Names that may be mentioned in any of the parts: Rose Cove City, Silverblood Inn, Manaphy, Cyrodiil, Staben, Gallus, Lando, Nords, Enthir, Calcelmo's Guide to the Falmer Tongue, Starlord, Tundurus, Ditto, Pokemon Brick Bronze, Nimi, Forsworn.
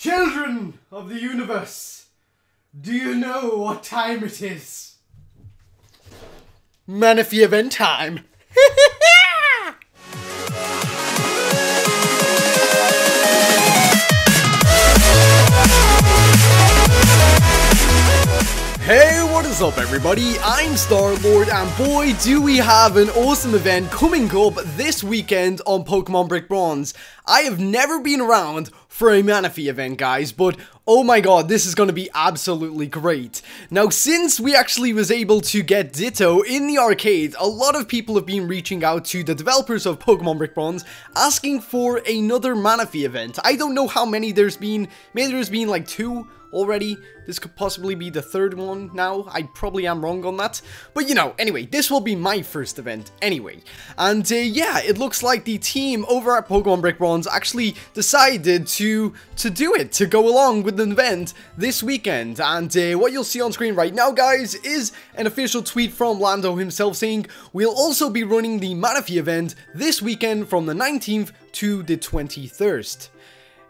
Children of the universe, do you know what time it is? Manaphy event time. Hey, what is up everybody? I'm Starlord and boy do we have an awesome event coming up this weekend on Pokemon Brick Bronze. I have never been around for a Manaphy event, guys, but oh my god, this is going to be absolutely great. Now, since we actually was able to get Ditto in the arcade, a lot of people have been reaching out to the developers of Pokemon Brick Bronze asking for another Manaphy event. I don't know how many there's been. Maybe there's been like two already. This could possibly be the third one now. I probably am wrong on that. But you know, anyway, this will be my first event anyway. And yeah, it looks like the team over at Pokemon Brick Bronze actually decided to do it, to go along with an event this weekend. And what you'll see on screen right now, guys, is an official tweet from Lando himself saying, "We'll also be running the Manaphy event this weekend from the 19th to the 23rd.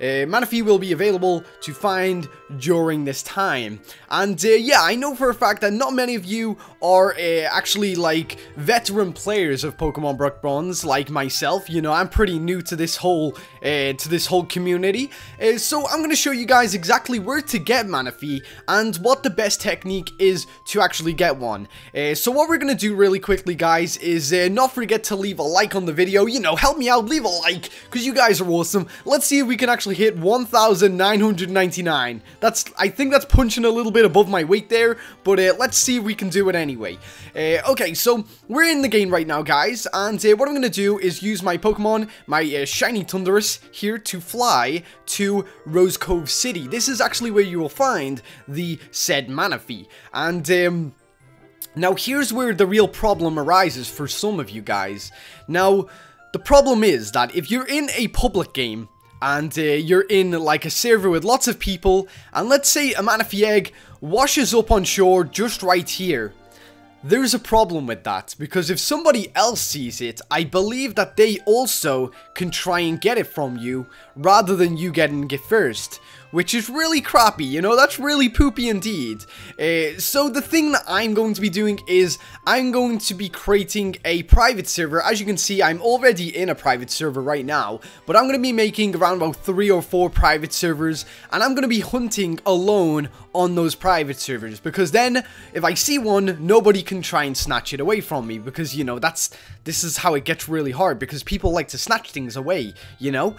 Manaphy will be available to find during this time." And yeah, I know for a fact that not many of you are actually like veteran players of Pokemon Brick Bronze like myself. You know, I'm pretty new to this whole community, so I'm gonna show you guys exactly where to get Manaphy and what the best technique is to actually get one. So what we're gonna do really quickly, guys, is not forget to leave a like on the video. You know, help me out, leave a like, because you guys are awesome. Let's see if we can actually hit 1999. I think that's punching a little bit above my weight there, but let's see if we can do it anyway. Okay, so we're in the game right now, guys, and what I'm gonna do is use my Pokemon, my shiny Tundurus here, to fly to Rose Cove City. This is actually where you will find the said Manaphy. And now here's where the real problem arises for some of you guys. Now the problem is that if you're in a public game and you're in like a server with lots of people, and let's say a Manaphy egg washes up on shore just right here, there's a problem with that, because if somebody else sees it, I believe that they also can try and get it from you rather than you getting it first, which is really crappy. You know, that's really poopy indeed. So the thing that I'm going to be doing is I'm going to be creating a private server. As you can see, I'm already in a private server right now, but I'm going to be making around about 3 or 4 private servers, and I'm going to be hunting alone on those private servers, because then if I see one, nobody can try and snatch it away from me, because, you know, this is how it gets really hard, because people like to snatch things away, you know.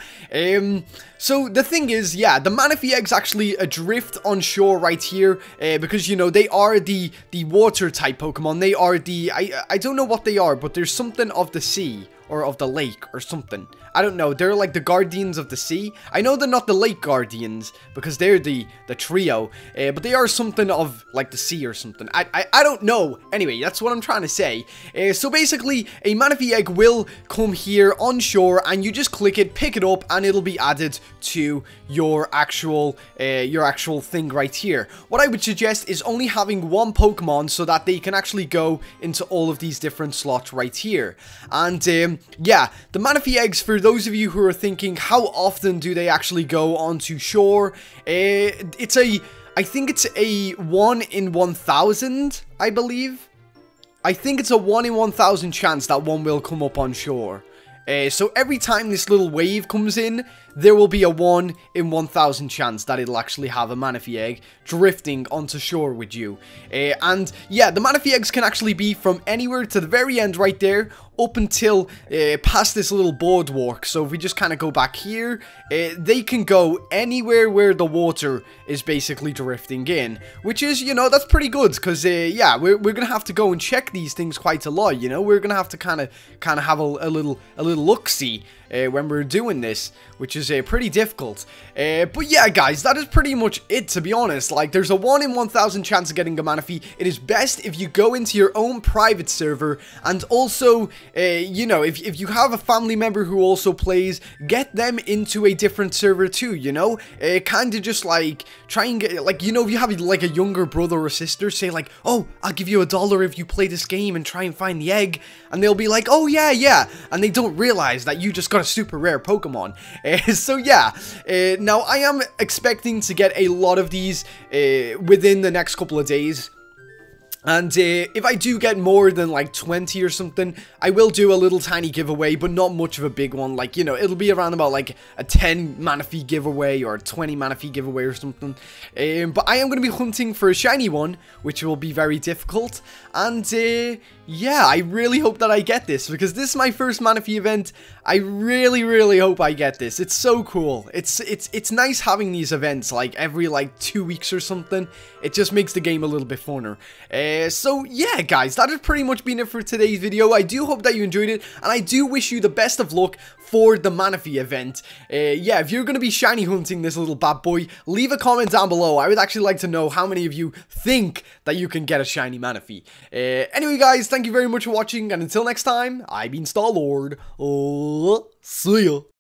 So the thing is, yeah, the Manaphy eggs actually adrift on shore right here, because, you know, they are the water type Pokemon. They are the I don't know what they are, but there's something of the sea or of the lake or something. I don't know. They're like the guardians of the sea. I know they're not the lake guardians, because they're the trio, but they are something of like the sea or something. I don't know. Anyway, that's what I'm trying to say. So basically, a Manaphy egg will come here on shore, and you just click it, pick it up, and it'll be added to your actual thing right here. What I would suggest is only having one Pokemon, so that they can actually go into all of these different slots right here. And yeah, the Manaphy eggs, for those of you who are thinking how often do they actually go onto shore, I think it's a 1 in 1,000, I believe. I think it's a 1 in 1,000 chance that one will come up on shore. So every time this little wave comes in, there will be a 1 in 1,000 chance that it'll actually have a Manaphy egg drifting onto shore with you. And yeah, the Manaphy eggs can actually be from anywhere to the very end right there, up until past this little boardwalk. So if we just kind of go back here, they can go anywhere where the water is basically drifting in, which is, you know, that's pretty good, because yeah, we're gonna have to go and check these things quite a lot. You know, we're gonna have to kind of have a little look-see when we're doing this, which is pretty difficult. But yeah, guys, that is pretty much it, to be honest. Like, there's a 1 in 1,000 chance of getting a Manaphy. It is best if you go into your own private server, and also, you know, if you have a family member who also plays, get them into a different server too, you know? Kind of just, like, try and get, like, you know, if you have, like, a younger brother or sister, say, like, "Oh, I'll give you $1 if you play this game and try and find the egg," and they'll be like, "Oh, yeah, yeah," and they don't realize that you just got a super rare Pokemon. So yeah, now I am expecting to get a lot of these within the next couple of days. And if I do get more than like 20 or something, I will do a little tiny giveaway, but not much of a big one. Like, you know, it'll be around about like a 10 Manaphy giveaway or a 20 Manaphy giveaway or something. But I am going to be hunting for a shiny one, which will be very difficult. And yeah, I really hope that I get this, because this is my first Manaphy event. I really, really hope I get this. It's so cool. It's nice having these events like every like 2 weeks or something. It just makes the game a little bit funner. So yeah, guys, that has pretty much been it for today's video. I do hope that you enjoyed it, and I do wish you the best of luck for the Manaphy event. Yeah, if you're going to be shiny hunting this little bad boy, leave a comment down below. I would actually like to know how many of you think that you can get a shiny Manaphy. Anyway, guys, thank you very much for watching, and until next time, I've been Starlord. See ya.